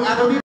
So